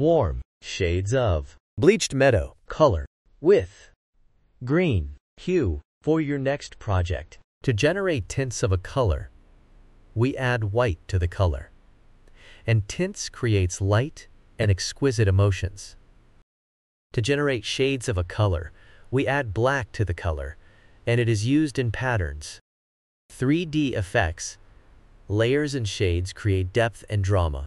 warm shades of bleached meadow color with green hue for your next project. To generate tints of a color, we add white to the color, and tints creates light and exquisite emotions. To generate shades of a color, we add black to the color, and it is used in patterns. 3D effects, layers and shades create depth and drama.